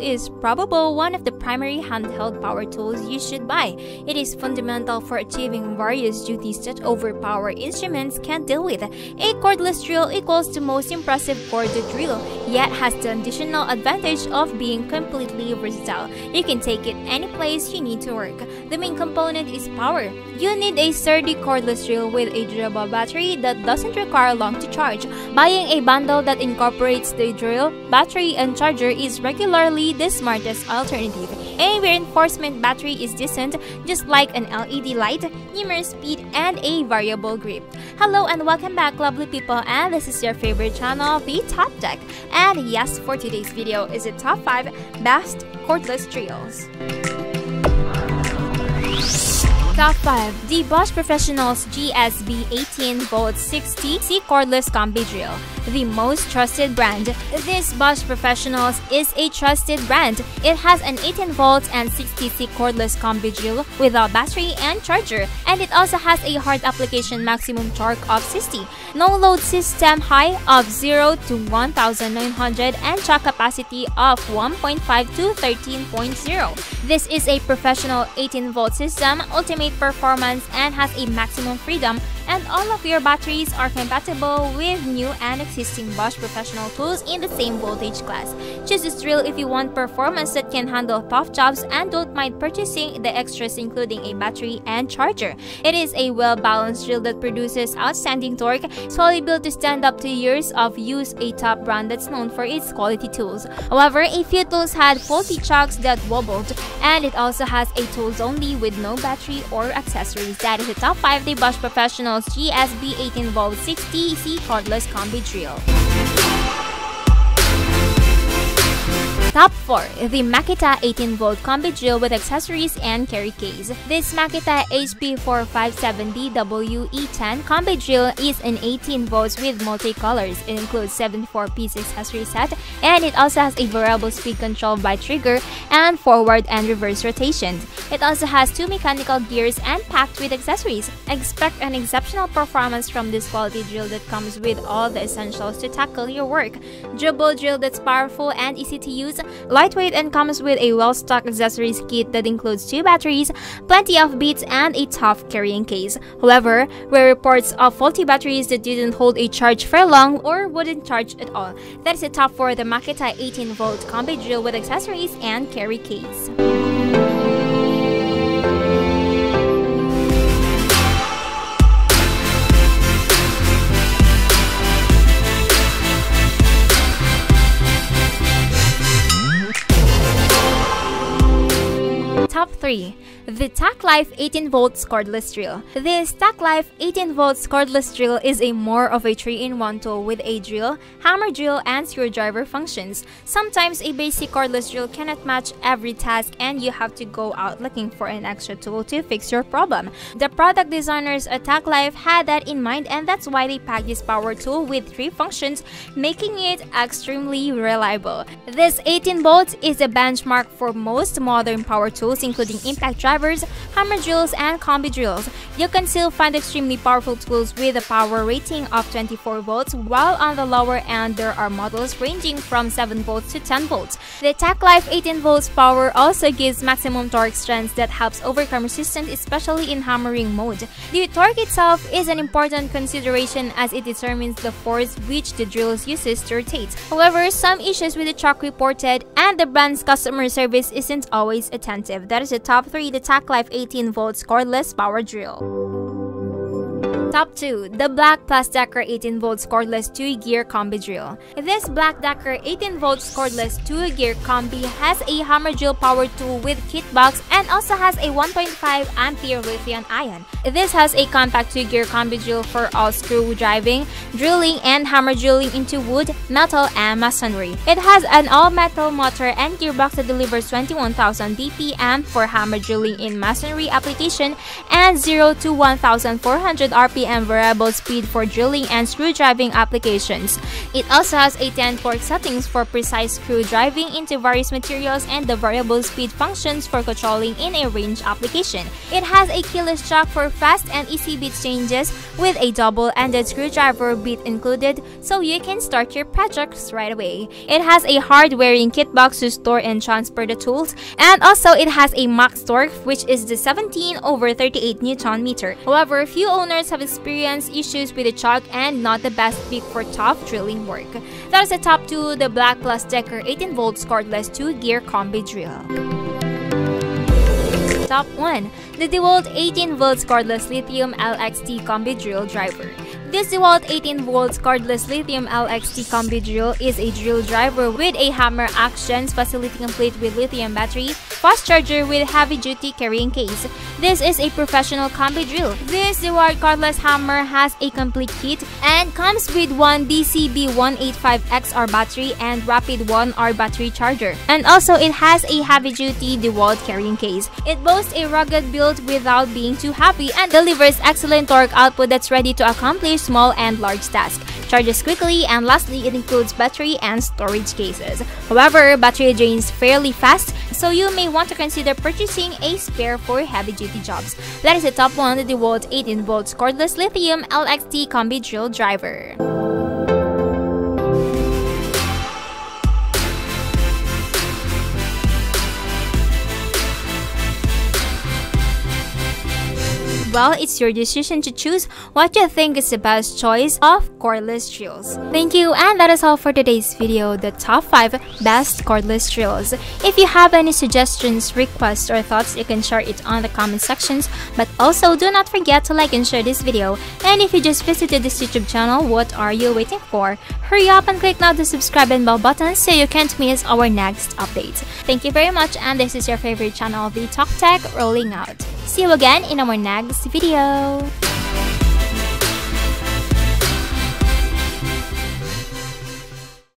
is probably one of the primary handheld power tools you should buy. It is fundamental for achieving various duties that overpowered instruments can't deal with. A cordless drill equals the most impressive corded drill, yet has the additional advantage of being completely versatile. You can take it any place you need to work. The main component is power. You need a sturdy cordless drill with a durable battery that doesn't require long to charge. Buying a bundle that incorporates the drill, battery, and charger is regularly the smartest alternative. A reinforcement battery is decent, just like an LED light, numerous speed, and a variable grip. Hello and welcome back, lovely people, and this is your favorite channel, The Top Deck. And yes, for today's video is the top 5 best cordless drills. Top 5. The Bosch Professionals GSB 18V 60C Cordless Combi Drill. The most trusted brand. This Bosch Professionals is a trusted brand. It has an 18V and 60C cordless combi drill without battery and charger. And it also has a hard application maximum torque of 60. No load system, high of 0 to 1,900, and shock capacity of 1.5 to 13.0. This is a professional 18V system, ultimate performance, and has a maximum freedom, and all of your batteries are compatible with new and existing Bosch professional tools in the same voltage class. Choose this drill if you want performance that can handle tough jobs and don't mind purchasing the extras including a battery and charger. It is a well-balanced drill that produces outstanding torque, solid to stand up to years of use, a top brand that's known for its quality tools. However, a few tools had faulty chocks that wobbled, and it also has a tools only with no battery or accessories. That is the top 5, the Bosch Professionals GSB 18V 60C Cordless Combi Drill. Top 4. The Makita 18V Combi Drill with Accessories and Carry Case. This Makita HP457DWE10 Combi Drill is an 18V with multi-colors. It includes 7 4-piece accessory set, and it also has a variable speed control by trigger and forward and reverse rotations. It also has 2 mechanical gears and packed with accessories. Expect an exceptional performance from this quality drill that comes with all the essentials to tackle your work. Durable drill that's powerful and easy to use, lightweight, and comes with a well-stocked accessories kit that includes 2 batteries, plenty of bits, and a tough carrying case. However, where reports of faulty batteries that didn't hold a charge for long or wouldn't charge at all. That's the top 4, the Makita 18V Combi Drill with Accessories and Carry Case. Top 3. The TACKLIFE 18V Cordless Drill. This TACKLIFE 18V Cordless Drill is a more of a 3-in-1 tool with a drill, hammer drill, and screwdriver functions. Sometimes a basic cordless drill cannot match every task, and you have to go out looking for an extra tool to fix your problem. The product designers at TACKLIFE had that in mind, and that's why they packed this power tool with 3 functions, making it extremely reliable. This 18V is a benchmark for most modern power tools, including impact drivers, hammer drills, and combi drills. You can still find extremely powerful tools with a power rating of 24V, while on the lower end there are models ranging from 7V to 10V. The TACKLIFE 18V power also gives maximum torque strength that helps overcome resistance, especially in hammering mode. The torque itself is an important consideration as it determines the force which the drill uses to rotate. However, some issues with the chock reported, and the brand's customer service isn't always attentive. That is the top 3, the TACKLIFE 18V Cordless Power Drill. Top 2. The Black & Decker 18V Cordless 2-Gear Combi Drill. This Black & Decker 18V Cordless 2-Gear Combi has a hammer drill power tool with kit box, and also has a 1.5 ampere lithium-ion. This has a compact 2-gear combi drill for all screw driving, drilling, and hammer drilling into wood, metal, and masonry. It has an all-metal motor and gearbox that delivers 21,000 BPM for hammer drilling in masonry application, and 0 to 1,400 RPM and variable speed for drilling and screwdriving applications. It also has a 10 torque settings for precise screwdriving into various materials and the variable speed functions for controlling in a range application. It has a keyless jack for fast and easy bit changes with a double-ended screwdriver bit included so you can start your projects right away. It has a hard wearing kit box to store and transfer the tools, and also it has a max torque, which is the 17/38 Newton meter. However, few owners have experienced issues with the chuck and not the best pick for tough drilling work. That is the top 2, the Black & Decker 18V cordless 2-gear combi drill. Top 1. The DeWalt 18V Cordless Lithium LXT Combi Drill Driver. This DeWalt 18V Cordless Lithium LXT Combi Drill is a drill driver with a hammer actions facility complete with lithium battery, fast charger with heavy-duty carrying case. This is a professional combi drill. This DeWalt cordless hammer has a complete kit and comes with one DCB185XR battery and rapid 1R battery charger. And also it has a heavy-duty DeWalt carrying case. It boasts a rugged build without being too heavy and delivers excellent torque output that's ready to accomplish small and large tasks. Charges quickly, and lastly, it includes battery and storage cases. However, battery drains fairly fast, so you may want to consider purchasing a spare for heavy-duty jobs. That is the top 1, the DeWalt 18V Cordless Lithium LXT Combi Drill Driver. Well, it's your decision to choose what you think is the best choice of cordless drills. Thank you, and that is all for today's video, the top 5 best cordless drills. If you have any suggestions, requests, or thoughts, you can share it on the comment sections. But also, do not forget to like and share this video. And if you just visited this YouTube channel, what are you waiting for? Hurry up and click now the subscribe and bell button so you can't miss our next updates. Thank you very much, and this is your favorite channel, the Talk Tech, rolling out. See you again in our next video.